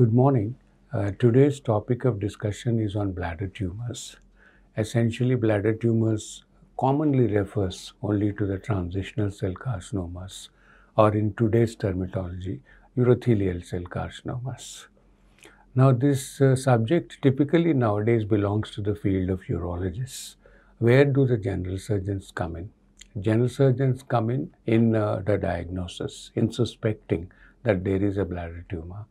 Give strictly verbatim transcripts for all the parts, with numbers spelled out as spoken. Good morning. Uh, today's topic of discussion is on bladder tumors. Essentially, bladder tumors commonly refers only to the transitional cell carcinomas, or in today's terminology, urothelial cell carcinomas. Now, this uh, subject typically nowadays belongs to the field of urologists. Where do the general surgeons come in? General surgeons come in in uh, the diagnosis, in suspecting that there is a bladder tumor.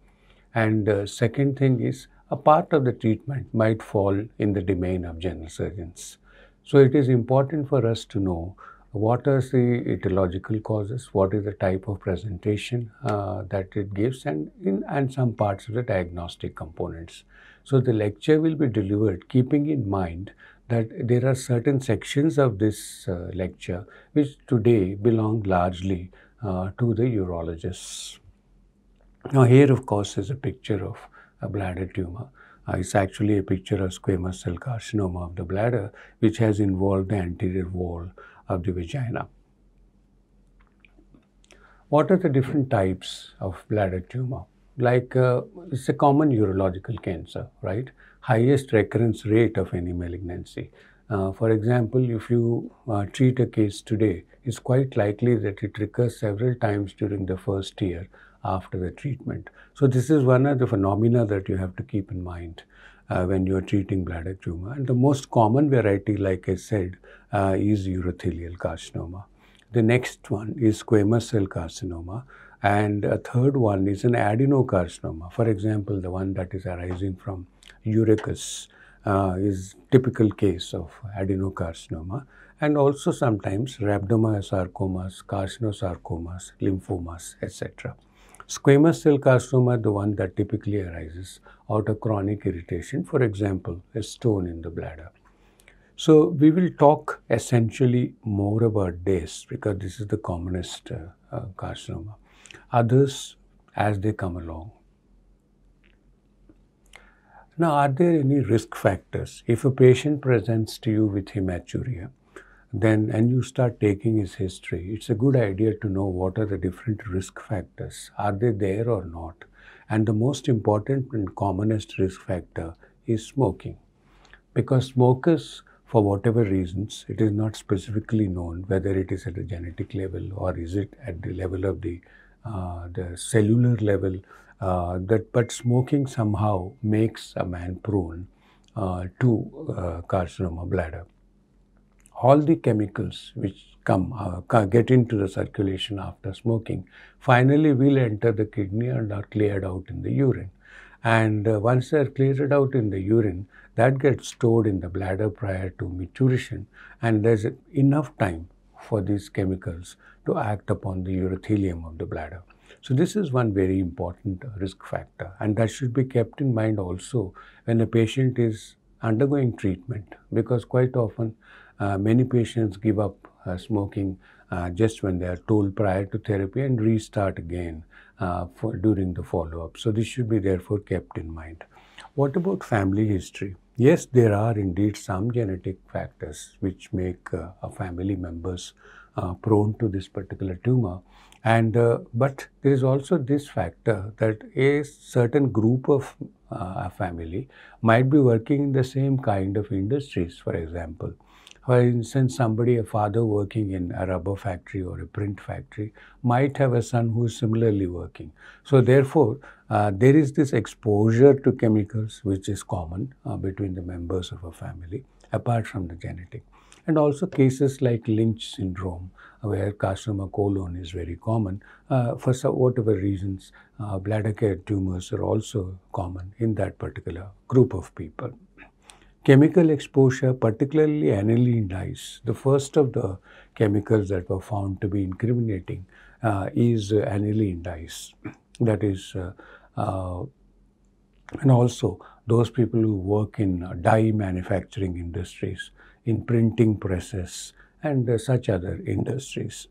And uh, second thing is, a part of the treatment might fall in the domain of general surgeons. So it is important for us to know what are the etiological causes, what is the type of presentation uh, that it gives, and, in, and some parts of the diagnostic components. So the lecture will be delivered keeping in mind that there are certain sections of this uh, lecture which today belong largely uh, to the urologists. Now, here of course is a picture of a bladder tumor. Uh, it's actually a picture of squamous cell carcinoma of the bladder, which has involved the anterior wall of the vagina. What are the different types of bladder tumor? Like, uh, it's a common urological cancer, right? Highest recurrence rate of any malignancy. Uh, for example, if you uh, treat a case today, it's quite likely that it recurs several times during the first year after the treatment. So this is one of the phenomena that you have to keep in mind uh, when you are treating bladder tumor. And the most common variety, like I said, uh, is urothelial carcinoma. The next one is squamous cell carcinoma, and a third one is an adenocarcinoma. For example, the one that is arising from urachus Uh, is typical case of adenocarcinoma, and also sometimes rhabdomyosarcomas, carcinosarcomas, lymphomas, et cetera. Squamous cell carcinoma, the one that typically arises out of chronic irritation, for example, a stone in the bladder. So we will talk essentially more about this because this is the commonest uh, uh, carcinoma. Others as they come along. Now, are there any risk factors? If a patient presents to you with hematuria, then and you start taking his history, it's a good idea to know what are the different risk factors. Are they there or not? And the most important and commonest risk factor is smoking. Because smokers, for whatever reasons, it is not specifically known whether it is at a genetic level or is it at the level of the, uh, the cellular level. Uh, that, but smoking somehow makes a man prone uh, to uh, carcinoma bladder. All the chemicals which come uh, get into the circulation after smoking finally will enter the kidney and are cleared out in the urine. And uh, once they are cleared out in the urine, that gets stored in the bladder prior to maturation, and there's enough time for these chemicals to act upon the urothelium of the bladder. So this is one very important risk factor, and that should be kept in mind also when a patient is undergoing treatment, because quite often uh, many patients give up uh, smoking uh, just when they are told prior to therapy and restart again uh, for during the follow-up. So this should be therefore kept in mind. What about family history? Yes, there are indeed some genetic factors which make uh, a family members uh, prone to this particular tumor. And, uh, but there is also this factor that a certain group of uh, a family might be working in the same kind of industries, for example. For instance, somebody, a father working in a rubber factory or a print factory, might have a son who is similarly working. So therefore, uh, there is this exposure to chemicals which is common uh, between the members of a family, apart from the genetic. And also cases like Lynch syndrome, where carcinoma colon is very common. Uh, for some, whatever reasons, uh, bladder tumors are also common in that particular group of people. Chemical exposure, particularly aniline dyes, the first of the chemicals that were found to be incriminating uh, is uh, aniline dyes. That is, uh, uh, and also those people who work in uh, dye manufacturing industries, in printing presses and uh, such other industries.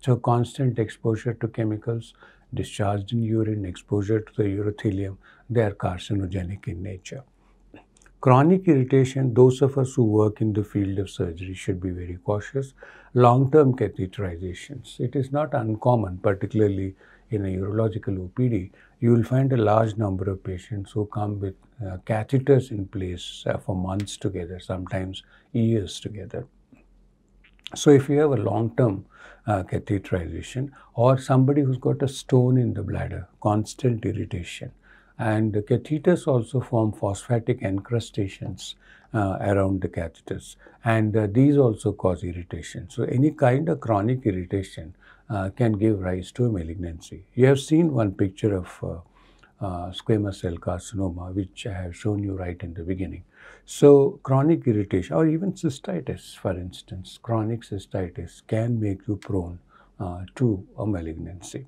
So constant exposure to chemicals, discharged in urine, exposure to the urothelium, they are carcinogenic in nature. Chronic irritation, those of us who work in the field of surgery should be very cautious. Long-term catheterizations, it is not uncommon, particularly in a urological O P D, you will find a large number of patients who come with uh, catheters in place uh, for months together, sometimes years together. So if you have a long-term uh, catheterization, or somebody who's got a stone in the bladder, constant irritation, and the catheters also form phosphatic encrustations uh, around the catheters, and uh, these also cause irritation. So any kind of chronic irritation uh, can give rise to a malignancy. You have seen one picture of uh, uh, squamous cell carcinoma, which I have shown you right in the beginning. So chronic irritation, or even cystitis, for instance, chronic cystitis can make you prone uh, to a malignancy.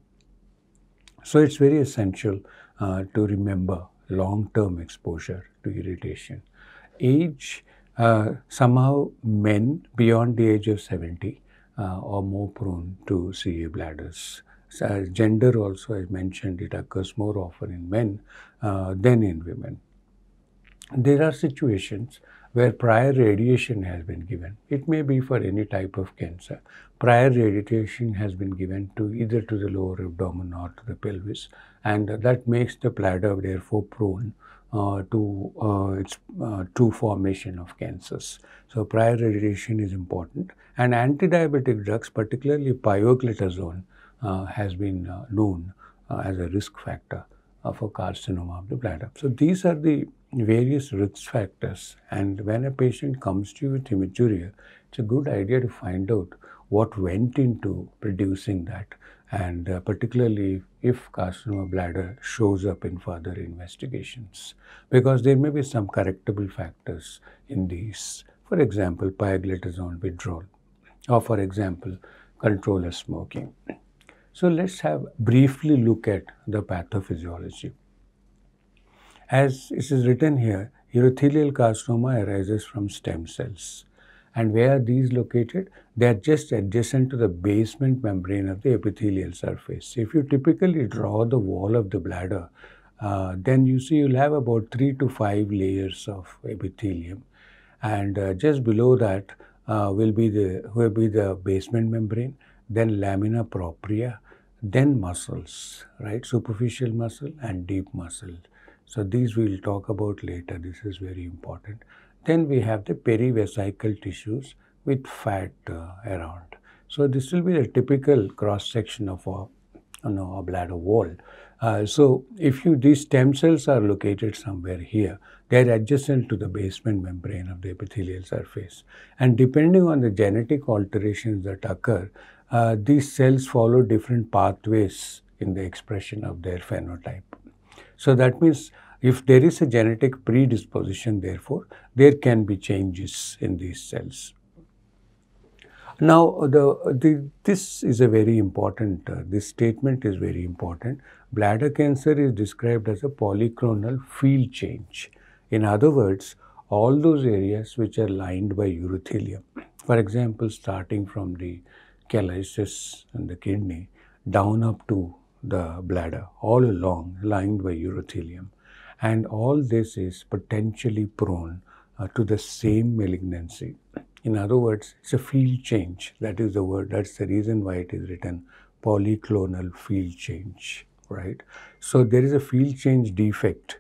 So it's very essential uh, to remember long-term exposure to irritation. Age, uh, somehow men beyond the age of seventy uh, are more prone to C A bladders. So gender also, I mentioned, it occurs more often in men uh, than in women. There are situations where prior radiation has been given. It may be for any type of cancer. Prior radiation has been given to either to the lower abdomen or to the pelvis, and that makes the bladder therefore prone uh, to uh, its uh, to formation of cancers. So prior radiation is important, and anti-diabetic drugs, particularly pioglitazone, uh, has been uh, known uh, as a risk factor uh, for carcinoma of the bladder. So these are the various risk factors, and when a patient comes to you with hematuria, it's a good idea to find out what went into producing that, and uh, particularly if carcinoma bladder shows up in further investigations, because there may be some correctable factors in these. For example, pioglitazone withdrawal, or for example, control of smoking. So let's have briefly look at the pathophysiology. As it is written here, urothelial carcinoma arises from stem cells. And where are these located? They are just adjacent to the basement membrane of the epithelial surface. If you typically draw the wall of the bladder, uh, then you see you'll have about three to five layers of epithelium. And uh, just below that uh, will, be the, will be the basement membrane, then lamina propria, then muscles, right? Superficial muscle and deep muscle. So these we will talk about later, this is very important. Then we have the perivesical tissues with fat uh, around. So this will be a typical cross section of a, you know, a bladder wall. Uh, so if you, these stem cells are located somewhere here, they are adjacent to the basement membrane of the epithelial surface. And depending on the genetic alterations that occur, uh, these cells follow different pathways in the expression of their phenotype. So that means if there is a genetic predisposition, therefore, there can be changes in these cells. Now, the, the, this is a very important, uh, this statement is very important. Bladder cancer is described as a polyclonal field change. In other words, all those areas which are lined by urothelium, for example, starting from the calyces and the kidney down up to the bladder, all along lined by urothelium, and all this is potentially prone uh, to the same malignancy. In other words, it's a field change. That is the word, that's the reason why it is written polyclonal field change, right? So there is a field change defect,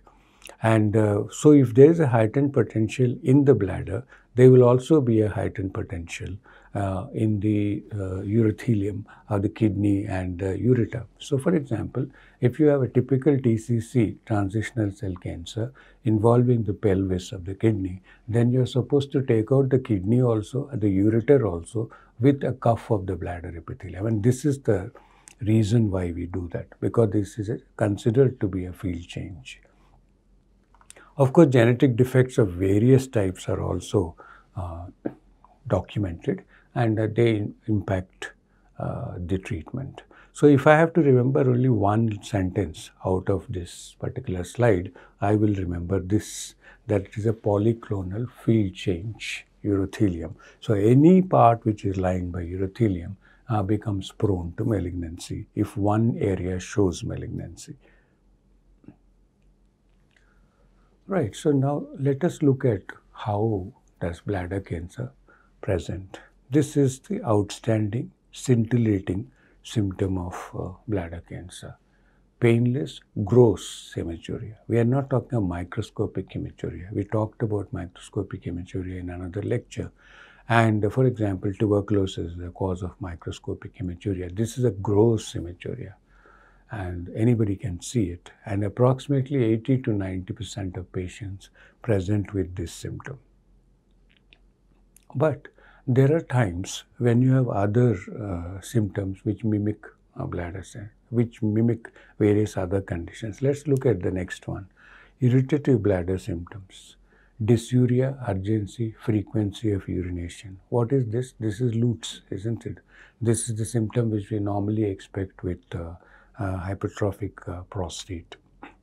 and uh, so if there is a heightened potential in the bladder, there will also be a heightened potential Uh, in the uh, urothelium of the kidney and uh, ureter. So for example, if you have a typical T C C, transitional cell cancer, involving the pelvis of the kidney, then you're supposed to take out the kidney also, the ureter also, with a cuff of the bladder epithelium. And this is the reason why we do that, because this is considered to be a field change. Of course, genetic defects of various types are also uh, documented, and uh, they impact uh, the treatment. So if I have to remember only one sentence out of this particular slide, I will remember this, that it is a polyclonal field change, urothelium. So any part which is lined by urothelium uh, becomes prone to malignancy if one area shows malignancy. Right, so now let us look at how does bladder cancer present. This is the outstanding, scintillating symptom of uh, bladder cancer. painless, gross hematuria. We are not talking of microscopic hematuria. We talked about microscopic hematuria in another lecture. And for example, tuberculosis is the cause of microscopic hematuria. This is a gross hematuria, and anybody can see it. And approximately eighty to ninety percent of patients present with this symptom. But there are times when you have other uh, symptoms which mimic bladder cell, which mimic various other conditions. Let's look at the next one. Irritative bladder symptoms. Dysuria, urgency, frequency of urination. What is this? This is LUTS, isn't it? This is the symptom which we normally expect with uh, uh, hypertrophic uh, prostate,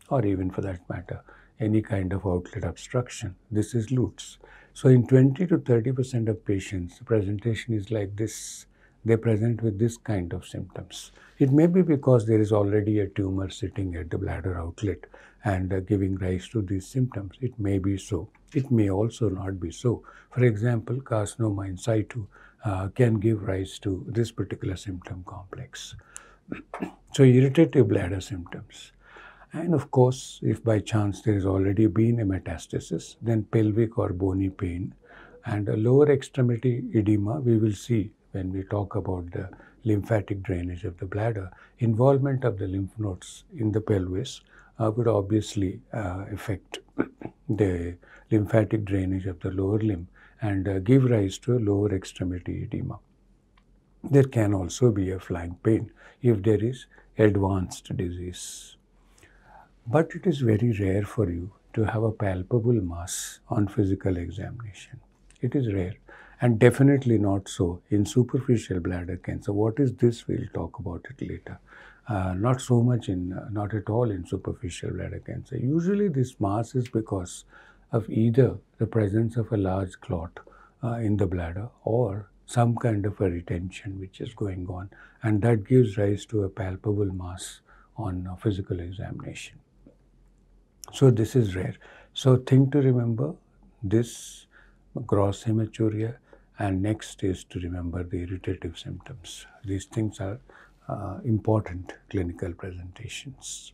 or even for that matter, any kind of outlet obstruction. This is LUTS. So in twenty to thirty percent of patients, the presentation is like this. They present with this kind of symptoms. It may be because there is already a tumor sitting at the bladder outlet and uh, giving rise to these symptoms. It may be so. It may also not be so. For example, carcinoma in situ uh, can give rise to this particular symptom complex. So, irritative bladder symptoms. And of course, if by chance there has already been a metastasis, then pelvic or bony pain and a lower extremity edema, we will see when we talk about the lymphatic drainage of the bladder. Involvement of the lymph nodes in the pelvis uh, would obviously uh, affect the lymphatic drainage of the lower limb and uh, give rise to a lower extremity edema. There can also be a flank pain if there is advanced disease. But it is very rare for you to have a palpable mass on physical examination. It is rare. And definitely not so in superficial bladder cancer. What is this? We'll talk about it later. Uh, not so much in, uh, not at all in superficial bladder cancer. Usually this mass is because of either the presence of a large clot uh, in the bladder or some kind of a retention which is going on, and that gives rise to a palpable mass on uh, physical examination. So this is rare. So thing to remember, this gross hematuria. And next is to remember the irritative symptoms. These things are uh, important clinical presentations.